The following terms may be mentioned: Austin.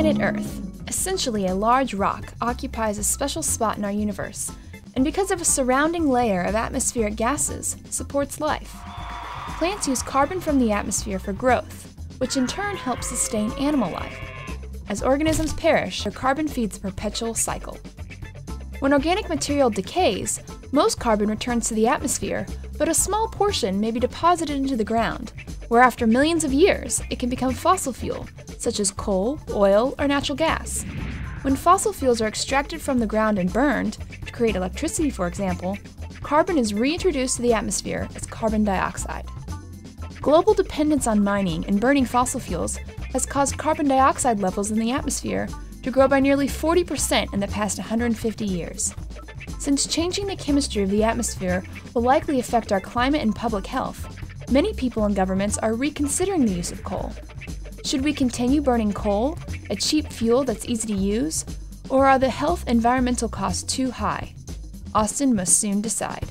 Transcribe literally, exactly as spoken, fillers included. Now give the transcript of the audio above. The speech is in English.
Planet Earth, essentially a large rock, occupies a special spot in our universe, and because of a surrounding layer of atmospheric gases, supports life. Plants use carbon from the atmosphere for growth, which in turn helps sustain animal life. As organisms perish, their carbon feeds a perpetual cycle. When organic material decays, most carbon returns to the atmosphere, but a small portion may be deposited into the ground, where after millions of years, it can become fossil fuel, such as coal, oil, or natural gas. When fossil fuels are extracted from the ground and burned, to create electricity, for example, carbon is reintroduced to the atmosphere as carbon dioxide. Global dependence on mining and burning fossil fuels has caused carbon dioxide levels in the atmosphere to grow by nearly forty percent in the past one hundred fifty years. Since changing the chemistry of the atmosphere will likely affect our climate and public health, many people and governments are reconsidering the use of coal. Should we continue burning coal, a cheap fuel that's easy to use, or are the health and environmental costs too high? Austin must soon decide.